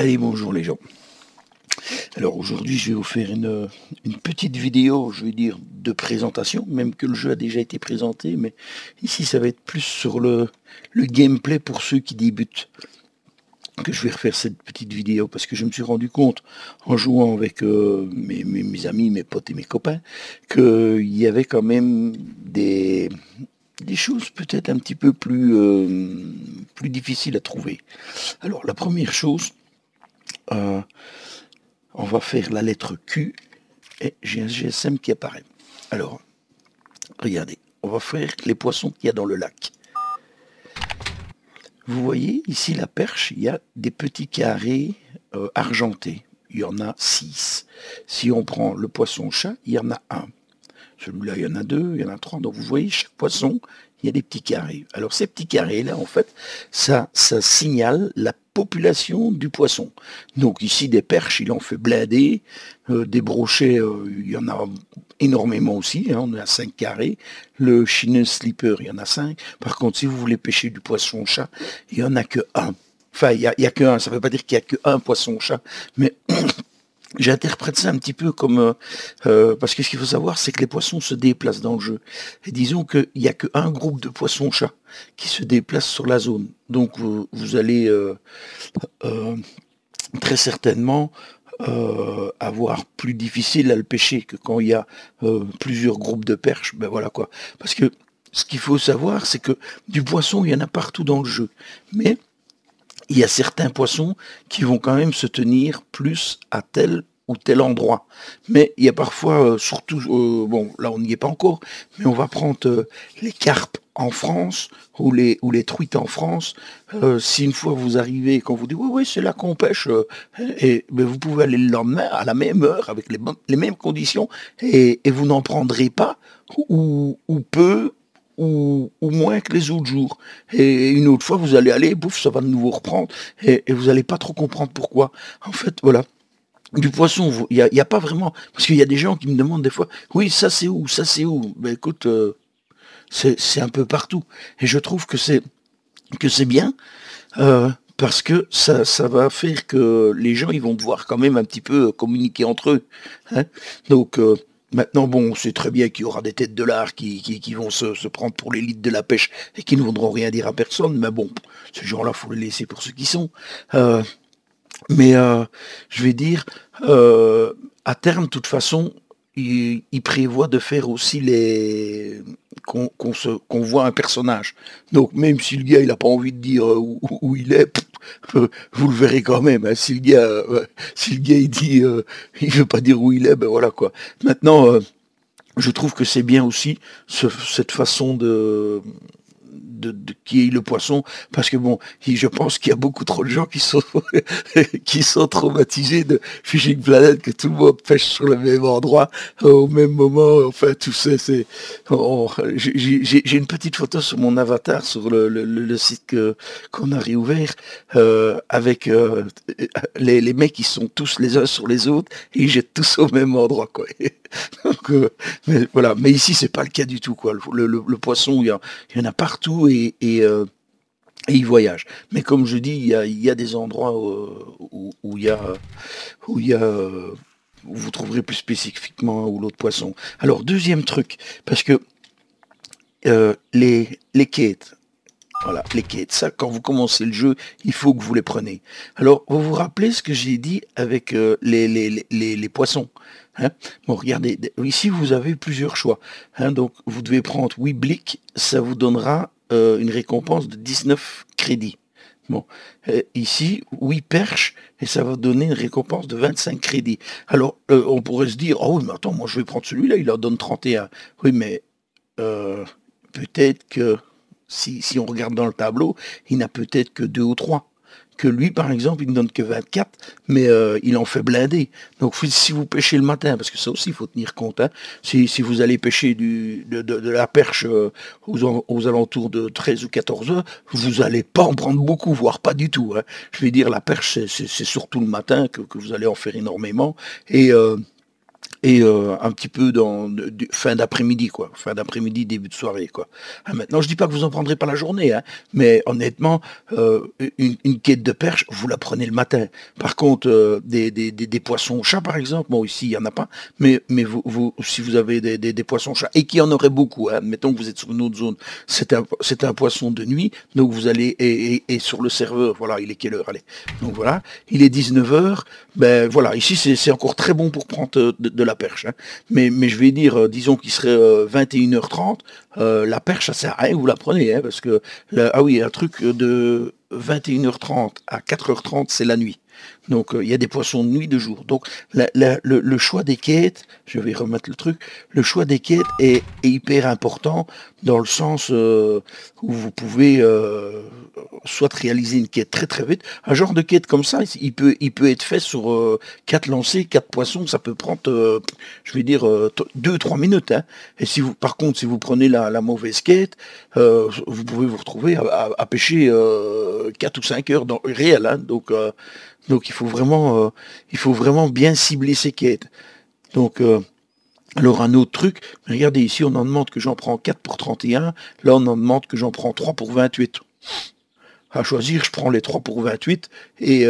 Allez, bonjour les gens. Alors aujourd'hui je vais vous faire une petite vidéo, je vais dire de présentation, même que le jeu a déjà été présenté, mais ici ça va être plus sur le gameplay pour ceux qui débutent. Que je vais refaire cette petite vidéo parce que je me suis rendu compte en jouant avec mes amis, mes potes et mes copains qu'il y avait quand même des choses peut-être un petit peu plus difficiles à trouver. Alors la première chose, on va faire la lettre Q et j'ai un GSM qui apparaît. Alors, regardez, on va faire les poissons qu'il y a dans le lac. Vous voyez, ici la perche, il y a des petits carrés argentés. Il y en a 6. Si on prend le poisson chat, il y en a 1. Celui-là, il y en a 2, il y en a 3. Donc vous voyez, chaque poisson, il y a des petits carrés. Alors ces petits carrés-là, en fait, ça signale la population du poisson. Donc ici, des perches, il en fait blinder. Des brochets, il y en a énormément aussi. Hein, on a 5 carrés. Le chineux slipper, il y en a 5. Par contre, si vous voulez pêcher du poisson-chat, il n'y en a que 1. Enfin, il n'y a que 1. Ça ne veut pas dire qu'il n'y a que 1 poisson-chat. Mais... j'interprète ça un petit peu comme... parce que ce qu'il faut savoir, c'est que les poissons se déplacent dans le jeu. Et disons qu'il n'y a qu'un groupe de poissons-chats qui se déplacent sur la zone. Donc vous allez très certainement avoir plus difficile à le pêcher que quand il y a plusieurs groupes de perches. Ben voilà quoi. Parce que ce qu'il faut savoir, c'est que du poisson, il y en a partout dans le jeu. Mais... il y a certains poissons qui vont quand même se tenir plus à tel ou tel endroit. Mais il y a parfois, surtout, bon, là on n'y est pas encore, mais on va prendre les carpes en France ou les truites en France. Si une fois vous arrivez et qu'on vous dit « oui, oui, c'est là qu'on pêche », ben vous pouvez aller le lendemain à la même heure, avec les mêmes conditions, et vous n'en prendrez pas ou peu, ou moins que les autres jours. Et une autre fois, vous allez aller, bouf, ça va de nouveau reprendre, et vous n'allez pas trop comprendre pourquoi. En fait, voilà, du poisson, il n'y a pas vraiment... parce qu'il y a des gens qui me demandent des fois, « oui, ça c'est où, ça c'est où ?» Ben écoute, c'est un peu partout. Et je trouve que c'est bien, parce que ça va faire que les gens, ils vont devoir quand même un petit peu communiquer entre eux. Hein. Donc... maintenant, bon, on sait très bien qu'il y aura des têtes de lard qui vont se prendre pour l'élite de la pêche et qui ne voudront rien dire à personne, mais bon, ces gens-là, il faut les laisser pour ceux qui sont. Je vais dire, à terme, de toute façon, il prévoit de faire aussi les... qu'on voit un personnage. Donc, même si le gars, il n'a pas envie de dire où il est... vous le verrez quand même, hein. Si le gars il dit il veut pas dire où il est, ben voilà quoi. Maintenant je trouve que c'est bien aussi cette façon de qui est le poisson, parce que bon, je pense qu'il y a beaucoup trop de gens qui sont traumatisés de Fishing Planet, que tout le monde pêche sur le même endroit au même moment. Enfin tout ça, c'est... j'ai une petite photo sur mon avatar sur le site qu'on a réouvert avec les mecs qui sont tous les uns sur les autres et ils jettent tous au même endroit quoi. Donc, mais voilà, mais ici c'est pas le cas du tout quoi. Le poisson, il y en a partout et il voyage. Mais comme je dis, il y a des endroits où vous trouverez plus spécifiquement un ou l'autre poisson. Alors deuxième truc, parce que les quêtes, voilà, les quêtes, ça quand vous commencez le jeu, il faut que vous les preniez. Alors vous vous rappelez ce que j'ai dit avec les poissons. Hein, bon, regardez, ici vous avez plusieurs choix. Hein, donc vous devez prendre Wiblick, ça vous donnera une récompense de 19 crédits. Bon, ici, Wiperche, et ça va donner une récompense de 25 crédits. Alors on pourrait se dire, oh oui, mais attends, moi je vais prendre celui-là, il en donne 31. Oui, mais peut-être que si on regarde dans le tableau, il n'a peut-être que 2 ou 3. Que lui, par exemple, il ne donne que 24, mais il en fait blinder. Donc si vous pêchez le matin, parce que ça aussi, il faut tenir compte, hein, si vous allez pêcher de la perche aux alentours de 13 ou 14 heures, vous n'allez pas en prendre beaucoup, voire pas du tout. Hein. Je vais dire, la perche, c'est surtout le matin que vous allez en faire énormément. Et et un petit peu dans fin d'après-midi, quoi, fin d'après-midi, début de soirée, quoi. Ah, maintenant, je dis pas que vous en prendrez pas la journée, hein, mais honnêtement, une quête de perche, vous la prenez le matin. Par contre, des poissons chats, par exemple, bon, ici, il n'y en a pas, mais vous, si vous avez des poissons chats, et qu'il y en aurait beaucoup, hein, admettons que vous êtes sur une autre zone, c'est un poisson de nuit, donc vous allez, et sur le serveur, voilà, il est quelle heure, allez, donc voilà, il est 19 h, ben voilà, ici, c'est encore très bon pour prendre de la perche, hein. Mais je vais dire, disons qu'il serait 21 h 30, la perche, ça sert à rien, vous la prenez, hein, parce que, là, ah oui, un truc de 21 h 30 à 4 h 30, c'est la nuit. Donc il y a des poissons de nuit, de jour. Donc le choix des quêtes, je vais remettre le truc, le choix des quêtes est hyper important dans le sens où vous pouvez soit réaliser une quête très très vite. Un genre de quête comme ça, il peut être fait sur 4 lancers, 4 poissons, ça peut prendre, je vais dire, 2-3 minutes. Hein. Et si vous, par contre, si vous prenez la mauvaise quête, vous pouvez vous retrouver à pêcher 4 ou 5 heures dans réel. Hein. Donc il faut vraiment bien cibler ses quêtes. Donc alors un autre truc, regardez ici, on en demande que j'en prends 4 pour 31, là on en demande que j'en prends 3 pour 28. À choisir, je prends les 3 pour 28 et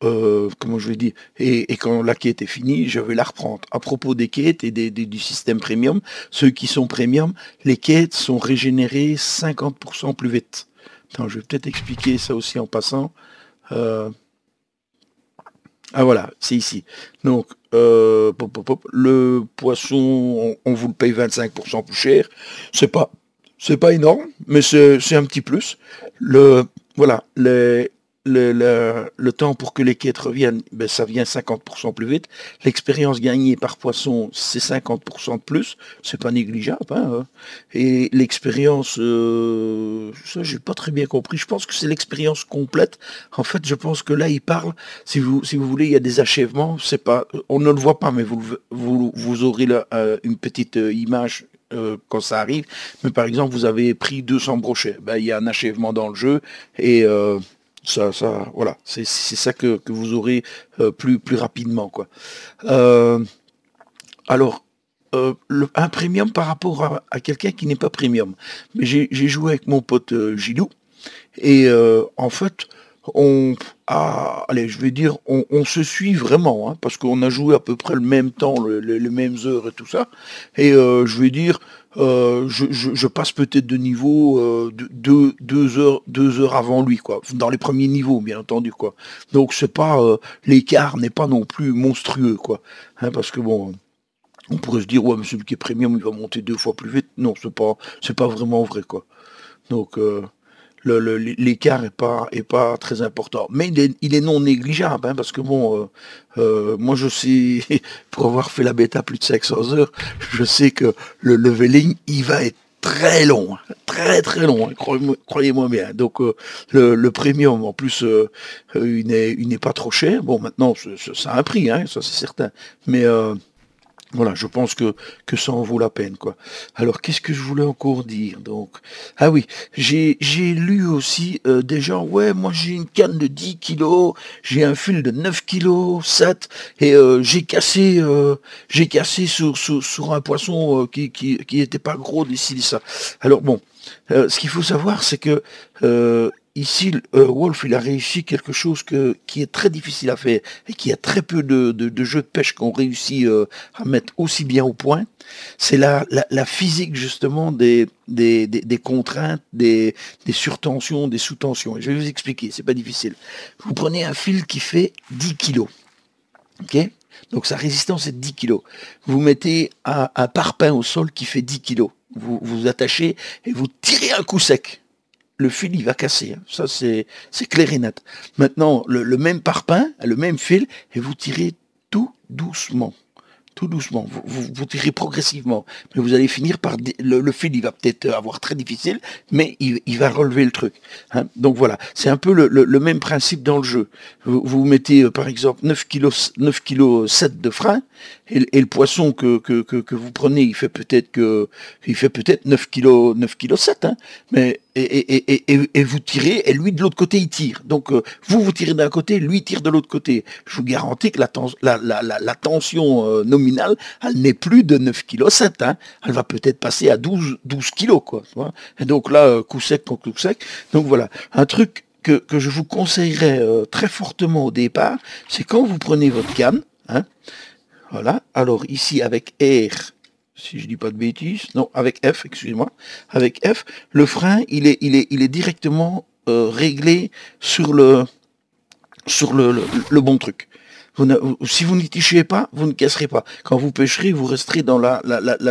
comment je vais dire, et quand la quête est finie, je vais la reprendre. À propos des quêtes et du système premium, ceux qui sont premium, les quêtes sont régénérées 50% plus vite. Attends, je vais peut-être expliquer ça aussi en passant. Ah voilà, c'est ici. Donc, le poisson, on vous le paye 25% plus cher. C'est pas énorme, mais c'est un petit plus. Voilà, le temps pour que les quêtes reviennent, ben, ça vient 50% plus vite. L'expérience gagnée par poisson, c'est 50% de plus. C'est pas négligeable. Hein. Et l'expérience, ça j'ai pas très bien compris. Je pense que c'est l'expérience complète. En fait, je pense que là, il parle. Si vous voulez, il y a des achèvements. C'est pas, on ne le voit pas, mais vous aurez là, une petite image. Quand ça arrive. Mais par exemple, vous avez pris 200 brochets. Ben, il y a un achèvement dans le jeu et ça, voilà, c'est ça que vous aurez plus rapidement, quoi. Un premium par rapport à quelqu'un qui n'est pas premium. Mais j'ai joué avec mon pote Gilou et en fait, on se suit vraiment, hein, parce qu'on a joué à peu près le même temps, les mêmes heures et tout ça. Et je vais dire, je passe peut-être de niveau deux heures avant lui, quoi, dans les premiers niveaux, bien entendu, quoi. Donc c'est pas l'écart n'est pas non plus monstrueux, quoi, hein, parce que bon. On pourrait se dire, ouais, mais celui qui est premium, il va monter 2 fois plus vite. Non, c'est pas vraiment vrai, quoi. Donc l'écart est pas très important, mais il est non négligeable, hein, parce que bon, moi je sais, pour avoir fait la bêta plus de 500 heures, je sais que le leveling, il va être très long, très très long, hein, croyez-moi bien. Donc le premium, en plus, il n'est pas trop cher. Bon, maintenant, ça a un prix, hein, ça c'est certain, mais voilà, je pense que ça en vaut la peine, quoi. Alors, qu'est-ce que je voulais encore dire, donc? Ah oui, j'ai lu aussi des gens, ouais, moi j'ai une canne de 10 kilos, j'ai un fil de 9 kg, 7, et j'ai cassé sur un poisson qui n'était pas gros d'ici, ça. Alors bon, ce qu'il faut savoir, c'est que ici, Wolf, il a réussi quelque chose qui est très difficile à faire et qui a très peu de jeux de pêche qu'on réussit à mettre aussi bien au point. C'est la physique, justement, des contraintes, des surtensions, des sous-tensions. Et je vais vous expliquer, c'est pas difficile. Vous prenez un fil qui fait 10 kg. Okay, donc sa résistance est de 10 kg. Vous mettez un parpaing au sol qui fait 10 kg. Vous attachez et vous tirez un coup sec. Le fil, il va casser, hein. Ça c'est clair et net. Maintenant, le même parpaing, le même fil, et vous tirez tout doucement, vous tirez progressivement, mais vous allez finir par, le fil, il va peut-être avoir très difficile, mais il va relever le truc, hein. Donc voilà, c'est un peu le même principe dans le jeu. Vous mettez par exemple 9,7 kg de frein, et le poisson que vous prenez, il fait peut-être 9,7 kg, hein, mais et vous tirez, et lui de l'autre côté il tire. Donc vous vous tirez d'un côté, lui tire de l'autre côté. Je vous garantis que la tension nominale, elle n'est plus de 9,7 kg, hein. Elle va peut-être passer à 12 kg, quoi. Et donc là, coup sec contre coup sec. Donc voilà, un truc que je vous conseillerais très fortement au départ, c'est quand vous prenez votre canne, hein, voilà, alors ici avec R, si je dis pas de bêtises, non, avec F, excusez-moi, avec F, le frein, il est directement réglé sur le bon truc. Si vous n'y tichez pas, vous ne casserez pas. Quand vous pêcherez, vous resterez dans la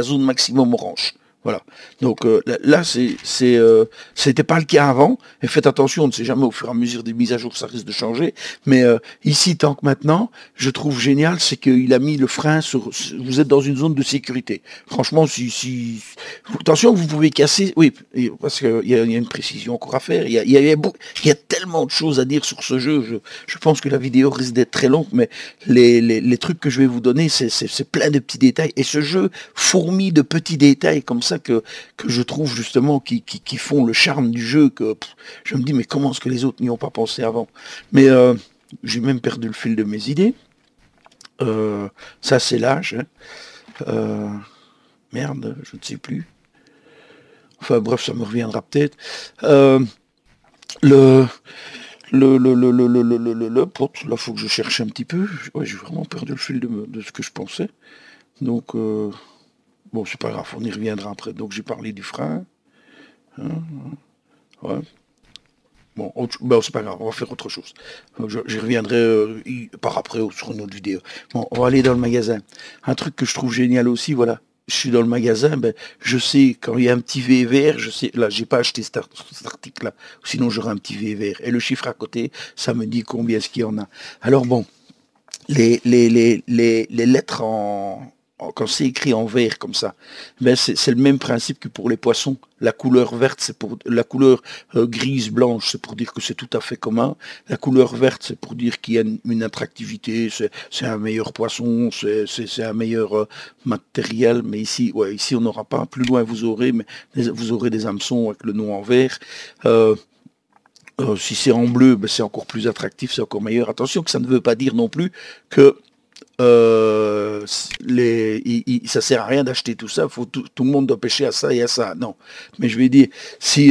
zone maximum orange. Voilà. Donc là, c'était pas le cas avant. Et faites attention, on ne sait jamais, au fur et à mesure des mises à jour, ça risque de changer. Mais ici, tant que maintenant, je trouve génial, c'est qu'il a mis le frein sur. Vous êtes dans une zone de sécurité. Franchement, si attention, vous pouvez casser. Oui, parce qu'il y a une précision encore à faire. Il y a tellement de choses à dire sur ce jeu. Je pense que la vidéo risque d'être très longue, mais les trucs que je vais vous donner, c'est plein de petits détails. Et ce jeu fourmille de petits détails comme ça. Que je trouve justement qui font le charme du jeu, que pff, je me dis mais comment est-ce que les autres n'y ont pas pensé avant. Mais j'ai même perdu le fil de mes idées. Ça c'est l'âge, hein. Merde, je ne sais plus, enfin bref, ça me reviendra peut-être. Là faut que je cherche un petit peu, ouais, j'ai vraiment perdu le fil de ce que je pensais, donc bon, c'est pas grave, on y reviendra après. Donc j'ai parlé du frein. Hein, ouais. Bon, ben, c'est pas grave, on va faire autre chose. J'y reviendrai par après sur une autre vidéo. Bon, on va aller dans le magasin. Un truc que je trouve génial aussi, voilà. Je suis dans le magasin, ben, je sais quand il y a un petit V vert, je sais, là j'ai pas acheté cet article là, sinon j'aurais un petit V vert. Et le chiffre à côté, ça me dit combien est-ce qu'il y en a. Alors bon, les lettres en. Quand c'est écrit en vert comme ça, ben c'est le même principe que pour les poissons. La couleur verte, c'est pour la couleur grise, blanche, c'est pour dire que c'est tout à fait commun. La couleur verte, c'est pour dire qu'il y a une attractivité, c'est un meilleur poisson, c'est un meilleur matériel. Mais ici, ouais, ici on n'aura pas. Plus loin, vous aurez, mais vous aurez des hameçons avec le nom en vert. Si c'est en bleu, ben c'est encore plus attractif, c'est encore meilleur. Attention que ça ne veut pas dire non plus que ça sert à rien d'acheter tout ça, faut tout le monde doit pêcher à ça et à ça, non. Mais je vais dire, si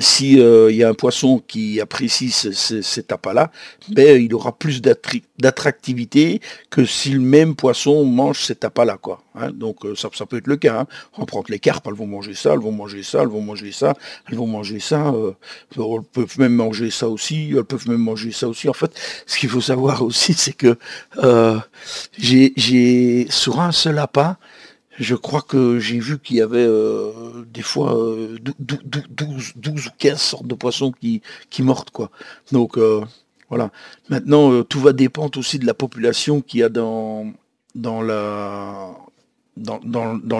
y a un poisson qui apprécie cet appât-là, ben, il aura plus d'attractivité que si le même poisson mange cet appât-là, quoi. Hein, donc ça peut être le cas, hein. On prend les carpes, elles vont manger ça, elles vont manger ça, elles vont manger ça, elles vont manger ça, elles peuvent même manger ça aussi, elles peuvent même manger ça aussi. En fait, ce qu'il faut savoir aussi, c'est que j'ai sur un seul appât, je crois que j'ai vu qu'il y avait des fois 12 ou 15 sortes de poissons qui mordent, quoi. Donc voilà. Maintenant, tout va dépendre aussi de la population qu'il y a dans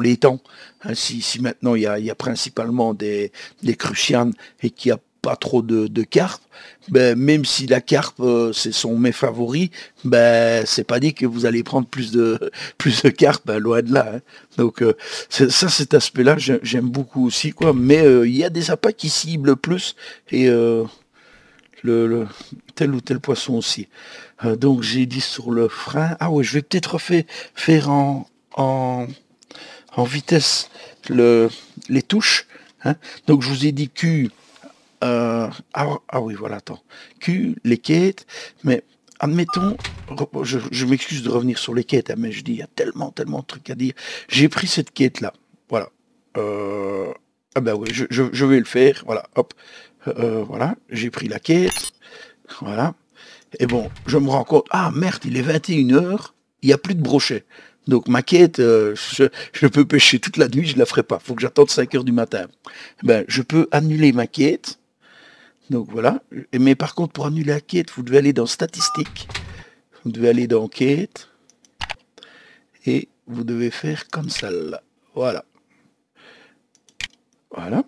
l'étang. Hein, si maintenant il y a principalement des crucianes et qu'il y a pas trop de carpes, ben, même si la carpe c'est son mets favori, ben c'est pas dit que vous allez prendre plus de carpes, ben, loin de là, hein. Donc ça, cet aspect là j'aime beaucoup aussi, quoi. Mais il y a des appâts qui ciblent plus et le tel ou tel poisson aussi. Donc j'ai dit sur le frein, ah ouais, je vais peut-être faire en vitesse les touches, hein. Donc je vous ai dit Q. Ah oui, voilà, attends. Q, les quêtes, mais admettons, je m'excuse de revenir sur les quêtes, hein, mais je dis, il y a tellement de trucs à dire. J'ai pris cette quête-là, voilà. Ah ben oui, je vais le faire, voilà, hop. Voilà, j'ai pris la quête, voilà. Et bon, je me rends compte, ah merde, il est 21 h, il n'y a plus de brochet. Donc ma quête, je peux pêcher toute la nuit, je la ferai pas. Faut que j'attende 5 h du matin. Ben, je peux annuler ma quête. Donc voilà. Mais par contre, pour annuler la quête, vous devez aller dans statistiques, vous devez aller dans quête, et vous devez faire comme ça, là. Voilà. Voilà.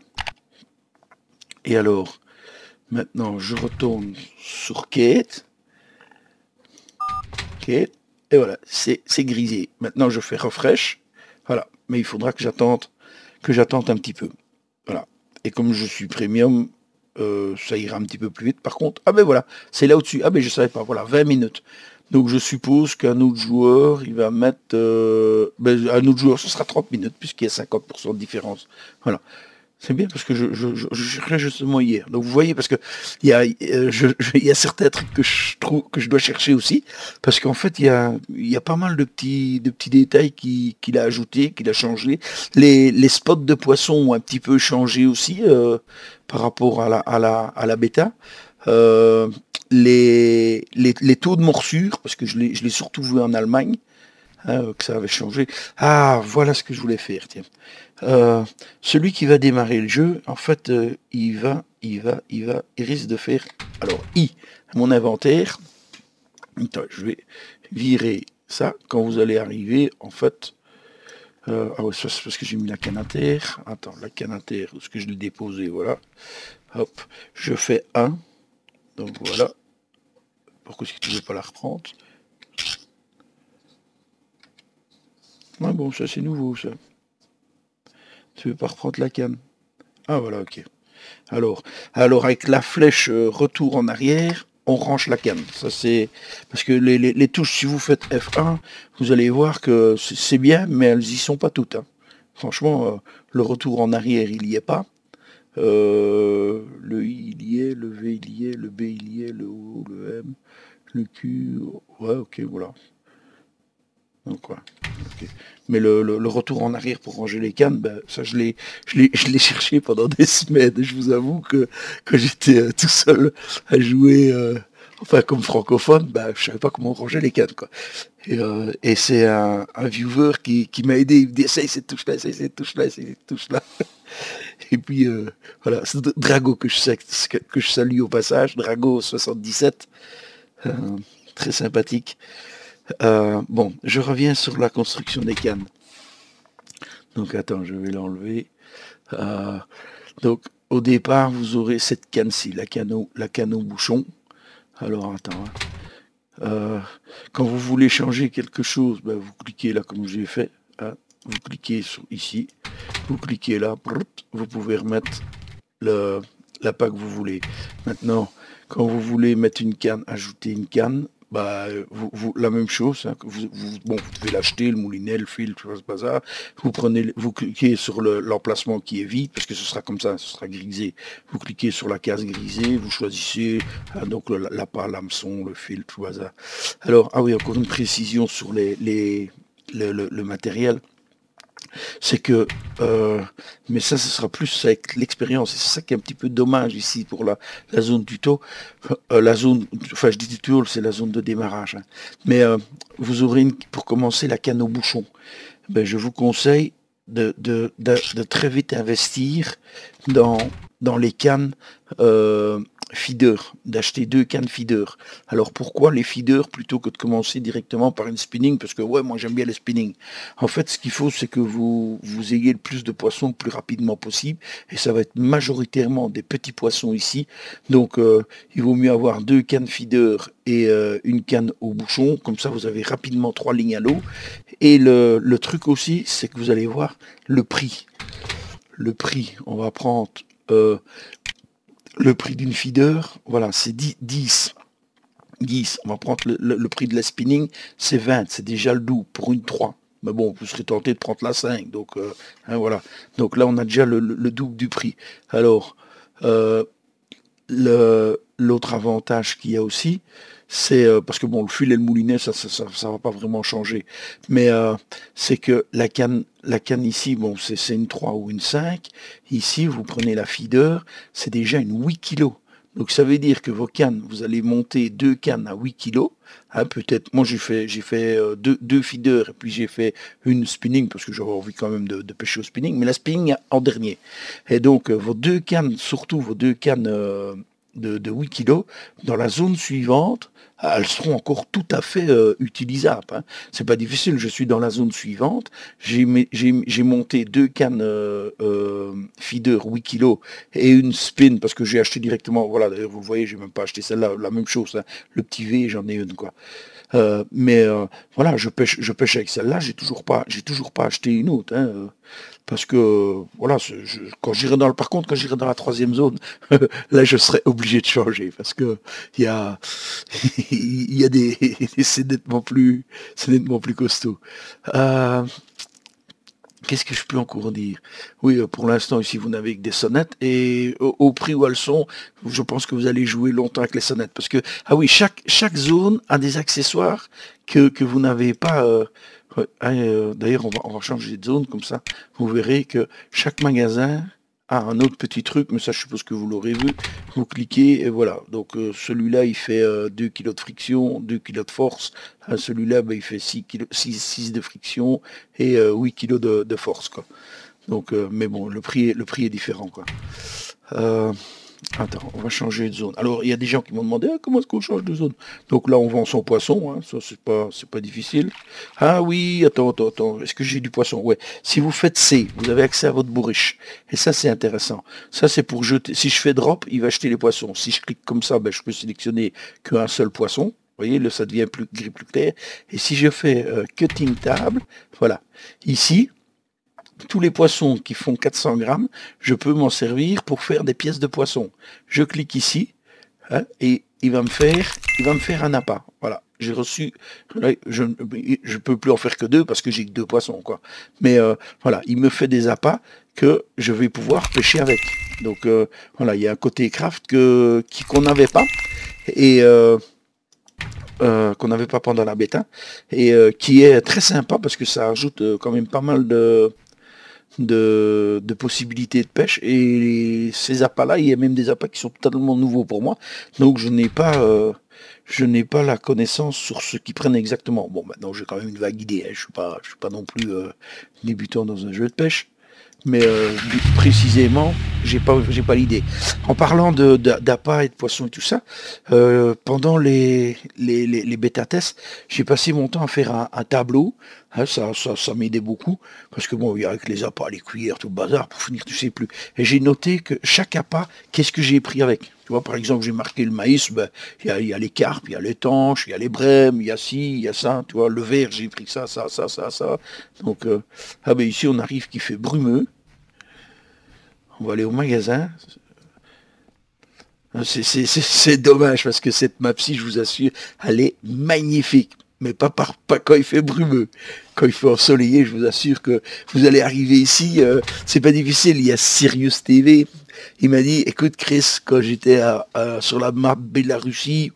Et alors, maintenant, je retourne sur quête. Quête. Et voilà, c'est grisé. Maintenant, je fais refresh. Voilà. Mais il faudra que j'attende un petit peu. Voilà. Et comme je suis premium, ça ira un petit peu plus vite. Par contre, ah ben voilà, c'est là au-dessus. Ah ben je savais pas, voilà, 20 minutes. Donc je suppose qu'un autre joueur, il va mettre... ben, un autre joueur, ce sera 30 minutes, puisqu'il y a 50% de différence. Voilà. C'est bien parce que je cherchais justement hier. Donc vous voyez, parce que il y a, y a certains trucs que je trouve que je dois chercher aussi, parce qu'en fait il y a pas mal de petits détails qu'il a ajoutés, qu'il a changé. Les spots de poissons ont un petit peu changé aussi par rapport à la bêta. Les taux de morsure, parce que je l'ai surtout vu en Allemagne, hein, que ça avait changé. Ah voilà ce que je voulais faire, tiens. Celui qui va démarrer le jeu, en fait, il risque de faire, alors, mon inventaire, attends, je vais virer ça, quand vous allez arriver, en fait, ah ouais, ça c'est parce que j'ai mis la canne à terre, attends, la canne à terre, parce que je l'ai déposé, voilà, hop, je fais 1, donc voilà, pourquoi est-ce que tu ne veux pas la reprendre? Ah bon, ça c'est nouveau, ça. Tu veux pas reprendre la canne? Ah voilà, ok. Alors avec la flèche retour en arrière, on range la canne. Ça c'est parce que les touches, si vous faites F1, vous allez voir que c'est bien, mais elles y sont pas toutes. Hein. Franchement, le retour en arrière, il n'y est pas. Le I, il y est, le V, il y est, le B, il y est, le O, le M, le Q. Ouais, ok, voilà. Donc, ouais. Okay. Mais le retour en arrière pour ranger les cannes, ben, ça je l'ai cherché pendant des semaines. Je vous avoue que j'étais tout seul à jouer, enfin comme francophone, ben, je savais pas comment ranger les cannes, quoi. Et c'est un viewer qui m'a aidé, il me dit essaye cette touche là, essaye cette touche là, essaye cette touche là. Et puis voilà, c'est Drago que je salue au passage, Drago 77, très sympathique. Bon, je reviens sur la construction des cannes. Donc, attends, je vais l'enlever. Donc, au départ, vous aurez cette canne-ci, la canne au bouchon. Alors, attends. Hein. Quand vous voulez changer quelque chose, ben, vous cliquez là comme j'ai fait. Hein. Vous cliquez sur ici. Vous cliquez là. Vous pouvez remettre l'appât que vous voulez. Maintenant, quand vous voulez mettre une canne, ajouter une canne. Bah, la même chose, hein, vous devez l'acheter, le moulinet, le fil, tout ce bazar, vous cliquez sur l'emplacement qui est vide, parce que ce sera comme ça, ce sera grisé, vous cliquez sur la case grisée, vous choisissez donc l'appât, l'hameçon, le fil, tout bazar. Alors, ah oui, encore une précision sur le matériel, c'est que mais ça ce sera plus avec l'expérience, et c'est ça qui est un petit peu dommage ici pour la zone tuto, la zone, enfin je dis tuto, c'est la zone de démarrage, hein. Mais vous aurez pour commencer la canne au bouchon, ben, je vous conseille de très vite investir dans les cannes feeder, d'acheter 2 cannes feeder. Alors pourquoi les feeder plutôt que de commencer directement par une spinning, parce que ouais, moi j'aime bien les spinning. En fait, ce qu'il faut, c'est que vous ayez le plus de poissons le plus rapidement possible, et ça va être majoritairement des petits poissons ici. Donc il vaut mieux avoir 2 cannes feeder et une canne au bouchon, comme ça vous avez rapidement 3 lignes à l'eau. Et le truc aussi, c'est que vous allez voir le prix. Le prix, on va prendre le prix d'une feeder, voilà, c'est 10. On va prendre le prix de la spinning, c'est 20. C'est déjà le double pour une 3. Mais bon, vous serez tenté de prendre la 5. Donc, hein, voilà. Donc là, on a déjà le double du prix. Alors, l'autre avantage qu'il y a aussi, c'est... parce que bon, le fil et le moulinet, ça va pas vraiment changer. Mais c'est que la canne ici, bon, c'est une 3 ou une 5. Ici, vous prenez la feeder, c'est déjà une 8 kg. Donc ça veut dire que vos cannes, vous allez monter 2 cannes à 8 kg. Hein, peut-être, moi j'ai fait 2 feeders, et puis j'ai fait une spinning, parce que j'avais envie quand même de pêcher au spinning, mais la spinning en dernier. Et donc vos 2 cannes, surtout vos 2 cannes de 8 kg, dans la zone suivante, elles seront encore tout à fait utilisables. Hein. C'est pas difficile, je suis dans la zone suivante, j'ai monté deux cannes feeder 8 kg et une spin, parce que j'ai acheté directement, voilà, d'ailleurs vous le voyez, j'ai même pas acheté celle-là, la même chose, hein, le petit V, j'en ai une, quoi. Voilà, je pêche avec celle-là, j'ai toujours pas acheté une autre, hein, parce que voilà, par contre quand j'irai dans la troisième zone, là je serai obligé de changer parce que il y a c'est nettement plus costaud. Qu'est-ce que je peux encore dire? Oui, pour l'instant, ici, vous n'avez que des sonnettes. Et au prix où elles sont, je pense que vous allez jouer longtemps avec les sonnettes. Parce que, ah oui, chaque zone a des accessoires que vous n'avez pas. D'ailleurs, on va changer de zone comme ça. Vous verrez que chaque magasin a un autre petit truc. Mais ça, je suppose que vous l'aurez vu. Vous cliquez et voilà. Donc, celui-là, il fait 2 kg de friction, 2 kg de force. Celui-là, ben, il fait 6 de friction et 8 kg de force, quoi. Donc, mais bon, le prix est différent, quoi. Attends, on va changer de zone. Alors, il y a des gens qui m'ont demandé, ah, comment est-ce qu'on change de zone? Donc là, on vend son poisson, hein. Ça, c'est pas difficile. Ah oui, attends, est-ce que j'ai du poisson? Ouais. Si vous faites C, vous avez accès à votre bourriche. Et ça, c'est intéressant. Ça, c'est pour jeter. Si je fais drop, il va jeter les poissons. Si je clique comme ça, ben, je peux sélectionner qu'un seul poisson. Vous voyez, là, ça devient plus gris, plus clair. Et si je fais cutting table, voilà. Ici, tous les poissons qui font 400 grammes, je peux m'en servir pour faire des pièces de poisson. Je clique ici, hein, et il va me faire un appât. Voilà, j'ai reçu. Je peux plus en faire que deux parce que j'ai que deux poissons, quoi. Mais voilà, il me fait des appâts que je vais pouvoir pêcher avec. Donc voilà, il y a un côté craft qu'on n'avait pas et qu'on n'avait pas pendant la bêta et qui est très sympa parce que ça ajoute quand même pas mal de possibilités de pêche. Et ces appâts là, il y a même des appâts qui sont totalement nouveaux pour moi, donc je n'ai pas la connaissance sur ce qu'ils prennent exactement. Bon, maintenant j'ai quand même une vague idée, hein. je suis pas non plus débutant dans un jeu de pêche, mais précisément j'ai pas l'idée. En parlant d'appâts et de poissons et tout ça, pendant les bêta tests, j'ai passé mon temps à faire un tableau, hein, ça m'aidait beaucoup parce que bon, avec les appâts, les cuillères, tout le bazar, pour finir tu sais plus, et j'ai noté que chaque appât, qu'est-ce que j'ai pris avec. Tu vois, par exemple, j'ai marqué le maïs, ben, il y a les carpes, il y a les tanches, il y a les brèmes, il y a ci, il y a ça, tu vois, le verre, j'ai pris ça. Donc, ah ben ici, on arrive qu'il fait brumeux. On va aller au magasin. C'est dommage, parce que cette map-ci, je vous assure, elle est magnifique. Mais pas quand il fait brumeux. Quand il fait ensoleillé, je vous assure que vous allez arriver ici, c'est pas difficile, il y a Sirius TV. Il m'a dit, écoute Chris, quand j'étais sur la map Bélarussie,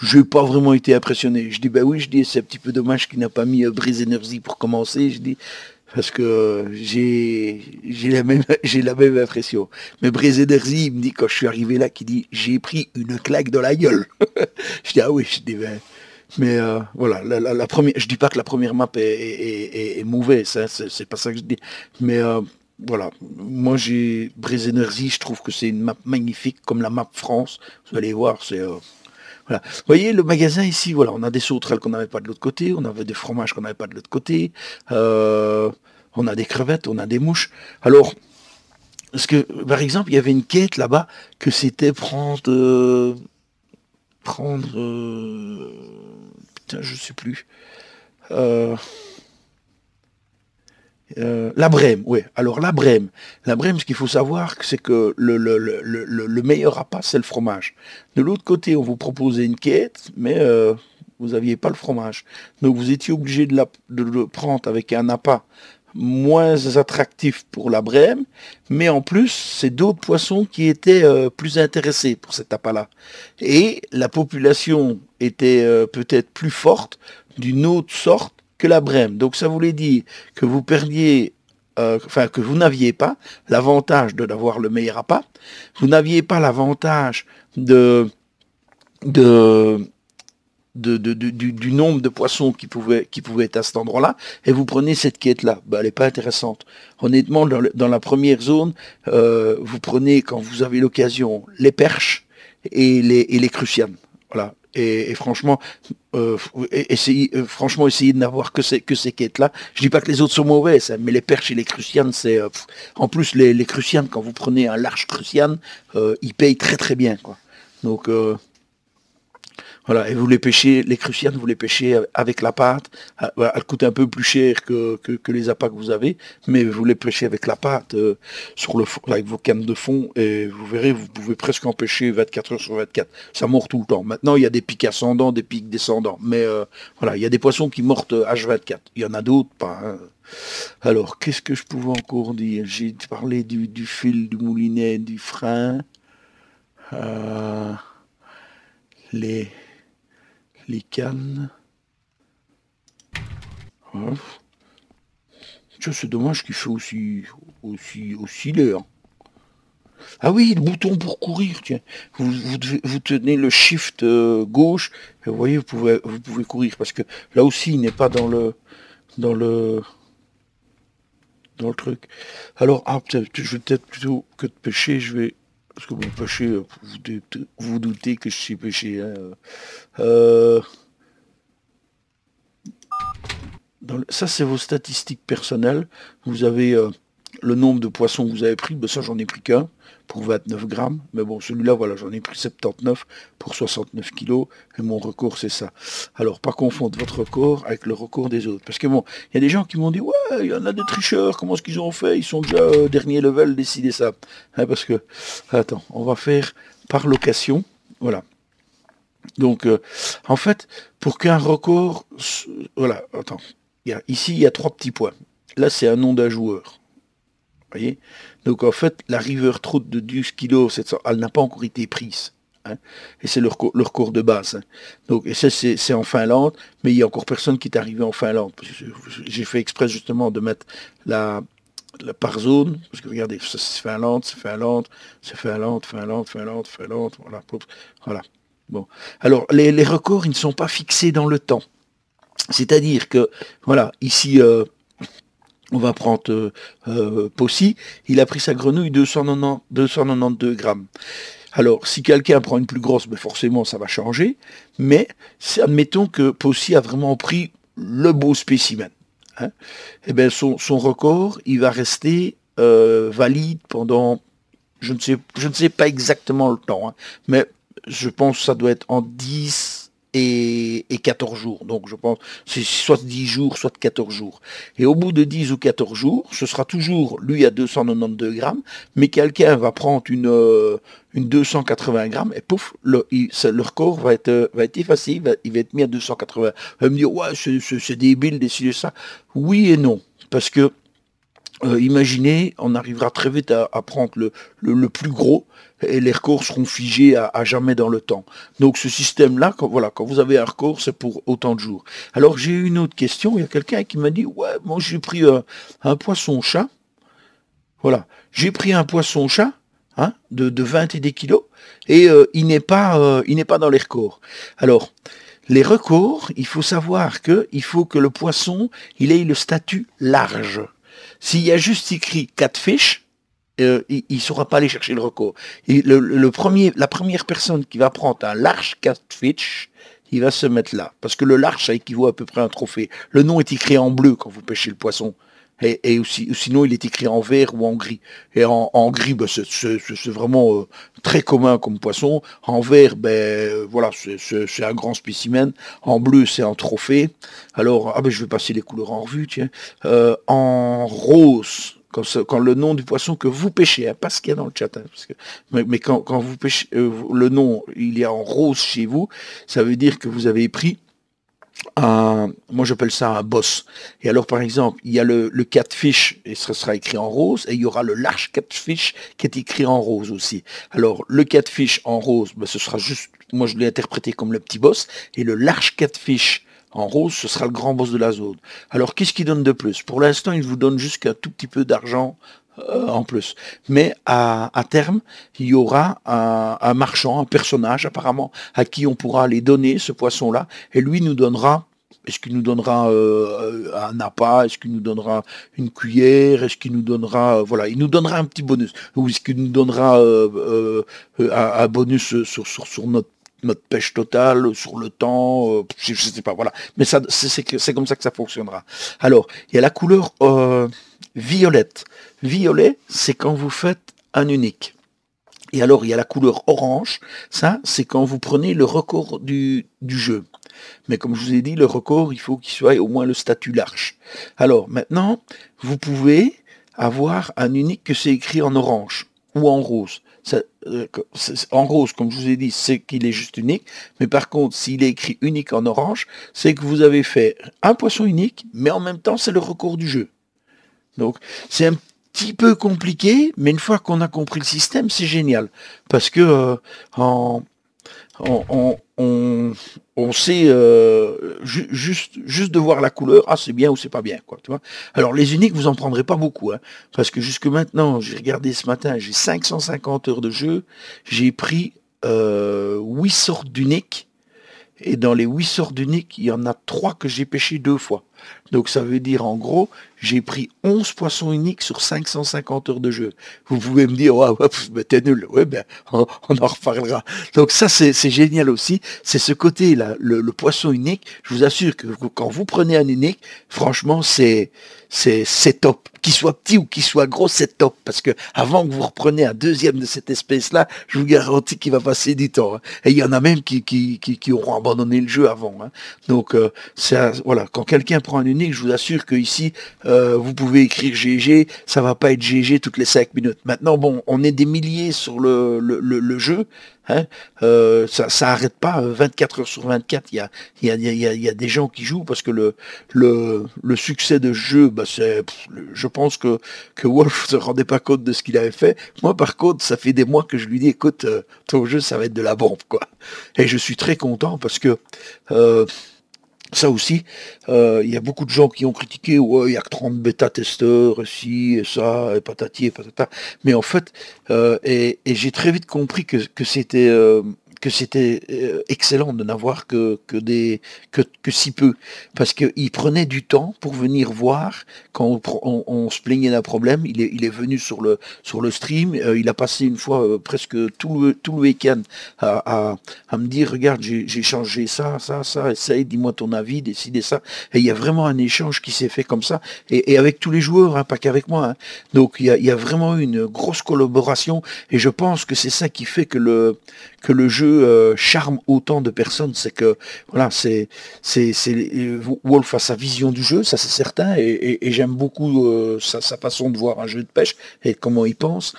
je n'ai pas vraiment été impressionné. Je dis, ben oui, je dis, c'est un petit peu dommage qu'il n'a pas mis Brzezinski pour commencer, je dis, parce que j'ai la même impression. Mais Brzezinski, il me dit, quand je suis arrivé là, qu'il dit, j'ai pris une claque dans la gueule. Je dis, ah oui, je dis, ben... Mais voilà, la première, je dis pas que la première map est mauvaise, hein, c'est pas ça que je dis. Mais voilà, moi j'ai Brzezinski, je trouve que c'est une map magnifique, comme la map France. Vous allez voir, c'est voilà. Vous voyez le magasin ici, voilà, on a des sauterelles qu'on n'avait pas de l'autre côté, on avait des fromages qu'on n'avait pas de l'autre côté, on a des crevettes, on a des mouches. Alors, parce que par exemple, il y avait une quête là-bas que c'était prendre putain, je sais plus, la brème, ouais. Alors la brème, ce qu'il faut savoir, c'est que le meilleur appât, c'est le fromage. De l'autre côté, on vous proposait une quête, mais vous n'aviez pas le fromage, donc vous étiez obligé de le prendre avec un appât moins attractif pour la brème, mais en plus c'est d'autres poissons qui étaient plus intéressés pour cet appât là et la population était peut-être plus forte d'une autre sorte que la brème. Donc ça voulait dire que vous perdiez, enfin que vous n'aviez pas l'avantage d'avoir le meilleur appât, vous n'aviez pas l'avantage du nombre de poissons qui pouvaient être à cet endroit-là, et vous prenez cette quête-là. Ben, elle n'est pas intéressante. Honnêtement, dans la première zone, vous prenez, quand vous avez l'occasion, les perches et les crucianes. Voilà. Et franchement, essayer de n'avoir que ces quêtes-là. Je dis pas que les autres sont mauvaises, hein, mais les perches et les crucianes, c'est... en plus, les crucianes, quand vous prenez un large cruciane, ils payent très très bien, quoi. Donc, voilà, et vous les pêchez, les crucianes, vous les pêchez avec la pâte. Elle coûte un peu plus cher que les appâts que vous avez, mais vous les pêchez avec la pâte, sur le, avec vos cannes de fond, et vous verrez, vous pouvez presque en pêcher 24 heures sur 24. Ça mord tout le temps. Maintenant, il y a des pics ascendants, des pics descendants, mais voilà, il y a des poissons qui mordent H24. Il y en a d'autres, pas... Hein. Alors, qu'est-ce que je pouvais encore dire? J'ai parlé du fil, du moulinet, du frein... les cannes. Ouais. C'est dommage qu'il fait aussi l'heure. Ah oui, le bouton pour courir, tiens. Vous tenez le shift gauche, et vous voyez, vous pouvez courir, parce que là aussi, il n'est pas dans le truc. Alors, ah, je vais peut-être plutôt que de pêcher, je vais... Parce que vous pêchez, vous doutez que je suis pêché. Hein. Ça, c'est vos statistiques personnelles. Vous avez le nombre de poissons que vous avez pris. Ben, ça, j'en ai pris qu'un pour 29 grammes. Mais bon, celui-là, voilà, j'en ai pris 79 pour 69 kilos. Et mon record, c'est ça. Alors, pas confondre votre record avec le record des autres. Parce que bon, il y a des gens qui m'ont dit, ouais, il y en a des tricheurs. Comment est-ce qu'ils ont fait? Ils sont déjà dernier level, décidez ça. Hein, parce que, attends, on va faire par location. Voilà. Donc, en fait, pour qu'un record... Voilà, attends. Ici, il y a 3 petits points. Là, c'est un nom d'un joueur. Voyez, donc en fait, la river trout de 12 kg, elle n'a pas encore été prise. Hein, et c'est le record de base. Hein. Donc, et ça, c'est en Finlande, mais il n'y a encore personne qui est arrivé en Finlande. J'ai fait exprès justement de mettre la par zone, parce que regardez, c'est Finlande, c'est Finlande, c'est Finlande, Finlande, Finlande, Finlande, voilà. Voilà. Bon. Alors, les records, ils ne sont pas fixés dans le temps. C'est-à-dire que, voilà, ici... on va prendre Possi, il a pris sa grenouille 292 grammes. Alors, si quelqu'un prend une plus grosse, ben forcément ça va changer, mais admettons que Possi a vraiment pris le beau spécimen. Hein, et bien son record, il va rester valide pendant, je ne sais pas exactement le temps, hein, mais je pense que ça doit être en 10... Et 14 jours, donc je pense c'est soit 10 jours, soit 14 jours. Et au bout de 10 ou 14 jours, ce sera toujours, lui à 292 grammes, mais quelqu'un va prendre une 280 grammes, et pouf, le record va être effacé, il va être mis à 280. Il va me dire, ouais, c'est débile d'essayer ça. Oui et non, parce que, imaginez, on arrivera très vite à prendre le plus gros, et les records seront figés à jamais dans le temps. Donc ce système-là, voilà, quand vous avez un record, c'est pour autant de jours. Alors j'ai eu une autre question, il y a quelqu'un qui m'a dit, ouais, moi j'ai pris un poisson-chat, voilà, j'ai pris un poisson-chat, hein, de 20 et des kilos, et il n'est pas dans les records. Alors, les records, il faut savoir que il faut que le poisson, il ait le statut large. S'il y a juste écrit 4 fiches, il ne saura pas aller chercher le record. Et la première personne qui va prendre un large 4 fiches, il va se mettre là. Parce que le large, ça équivaut à peu près à un trophée. Le nom est écrit en bleu quand vous pêchez le poisson. Et aussi, sinon, il est écrit en vert ou en gris. Et en gris, ben, c'est vraiment très commun comme poisson. En vert, ben voilà, c'est un grand spécimen. En bleu, c'est un trophée. Alors, ah ben, je vais passer les couleurs en revue, tiens. En rose, quand le nom du poisson que vous pêchez, hein, pas ce qu'il y a dans le chat, hein, parce que, mais quand vous pêchez le nom, il y a en rose chez vous, ça veut dire que vous avez pris... moi j'appelle ça un boss. Et alors par exemple, il y a le catfish, et ce sera écrit en rose, et il y aura le large catfish qui est écrit en rose aussi. Alors le catfish en rose, ben, ce sera juste, moi je l'ai interprété comme le petit boss, et le large catfish en rose, ce sera le grand boss de la zone. Alors qu'est-ce qu'il donne de plus? Pour l'instant, il vous donne jusqu'à un tout petit peu d'argent en plus. Mais à terme, il y aura un marchand, un personnage apparemment, à qui on pourra les donner, ce poisson-là, et lui nous donnera, est-ce qu'il nous donnera un appât, est-ce qu'il nous donnera une cuillère, est-ce qu'il nous donnera, voilà, il nous donnera un petit bonus, ou est-ce qu'il nous donnera un bonus sur notre notre pêche totale sur le temps, je sais pas, voilà. Mais ça, c'est comme ça que ça fonctionnera. Alors, il y a la couleur violette. Violet, c'est quand vous faites un unique. Et alors, il y a la couleur orange. Ça, c'est quand vous prenez le record du jeu. Mais comme je vous ai dit, le record, il faut qu'il soit au moins le statut large. Alors, maintenant, vous pouvez avoir un unique que c'est écrit en orange ou en rose. Ça, en rose, comme je vous ai dit, c'est qu'il est juste unique. Mais par contre, s'il est écrit unique en orange, c'est que vous avez fait un poisson unique, mais en même temps, c'est le record du jeu. Donc, c'est un petit peu compliqué, mais une fois qu'on a compris le système, c'est génial. Parce que on sait juste de voir la couleur, ah c'est bien ou c'est pas bien, quoi, tu vois. Alors les uniques, vous en prendrez pas beaucoup, hein, parce que jusque maintenant, j'ai regardé ce matin, j'ai 550 heures de jeu, j'ai pris 8 sortes d'uniques, et dans les 8 sortes d'uniques, il y en a 3 que j'ai pêché 2 fois. Donc ça veut dire en gros, j'ai pris 11 poissons uniques sur 550 heures de jeu. Vous pouvez me dire, ouais, ben, t'es nul, ouais, ben, on en reparlera. Donc ça c'est génial aussi, c'est ce côté là, le poisson unique, je vous assure que quand vous prenez un unique, franchement c'est top. Qu'il soit petit ou qu'il soit gros, c'est top, parce que avant que vous repreniez un deuxième de cette espèce là, je vous garantis qu'il va passer du temps, hein. Et il y en a même qui auront abandonné le jeu avant, hein. Donc voilà, quand quelqu'un prend un unique, je vous assure que ici vous pouvez écrire GG, ça va pas être GG toutes les 5 minutes. Maintenant bon, on est des milliers sur le jeu, hein, ça arrête pas, 24 heures sur 24, il y a des gens qui jouent, parce que le succès de jeu, bah, je pense que Wolf ne se rendait pas compte de ce qu'il avait fait. Moi par contre, ça fait des mois que je lui dis, écoute, ton jeu ça va être de la bombe, quoi. Et je suis très content, parce que ça aussi, il y a beaucoup de gens qui ont critiqué, ouais, il n'y a que 30 bêta-testeurs, ci et ça, et patati et patata. Mais en fait, et j'ai très vite compris que c'était excellent de n'avoir que si peu, parce qu'il prenait du temps pour venir voir quand on se plaignait d'un problème. Il est venu sur le stream, il a passé une fois presque tout le week-end à me dire, regarde, j'ai changé ça, essaye, dis-moi ton avis, décidez ça. Et il y a vraiment un échange qui s'est fait comme ça, et avec tous les joueurs, hein, pas qu'avec moi, hein. Donc il y a vraiment une grosse collaboration, et je pense que c'est ça qui fait que le jeu charme autant de personnes. C'est que voilà, Wolf a sa vision du jeu, ça c'est certain, et j'aime beaucoup sa façon de voir un jeu de pêche et comment il pense,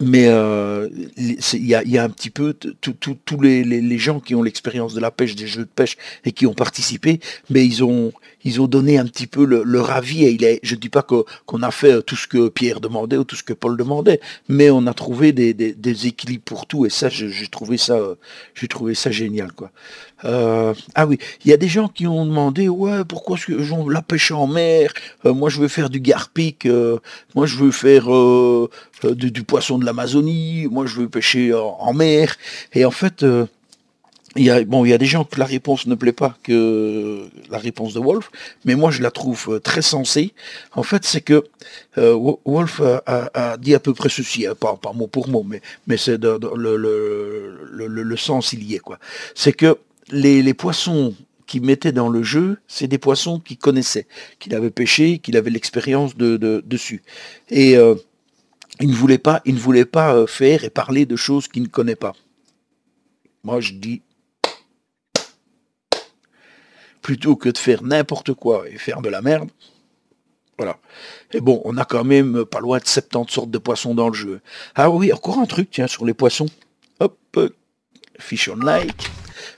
mais il y a un petit peu tous les gens qui ont l'expérience de la pêche, des jeux de pêche, et qui ont participé, mais ils ont donné un petit peu leur avis, et je dis pas qu'on a fait tout ce que Pierre demandait ou tout ce que Paul demandait, mais on a trouvé des équilibres pour tout, et ça j'ai trouvé ça génial, quoi. Ah oui, il y a des gens qui ont demandé, ouais, pourquoi est-ce que la pêche en mer, moi je veux faire du garpic, moi je veux faire du poisson de l'Amazonie, moi je veux pêcher en mer. Et en fait, il y a des gens que la réponse ne plaît pas, que la réponse de Wolf, mais moi je la trouve très sensée. En fait, c'est que Wolf a dit à peu près ceci, hein, pas mot pour mot, mais c'est le sens, il y est, quoi. C'est que les poissons qu'il mettait dans le jeu, c'est des poissons qu'il connaissait, qu'il avait pêché, qu'il avait l'expérience dessus. Et il ne voulait pas faire et parler de choses qu'il ne connaît pas. Moi, je dis, plutôt que de faire n'importe quoi et faire de la merde, voilà. Et bon, on a quand même pas loin de 70 sortes de poissons dans le jeu. Ah oui, encore un truc, tiens, sur les poissons. Hop, fish on like.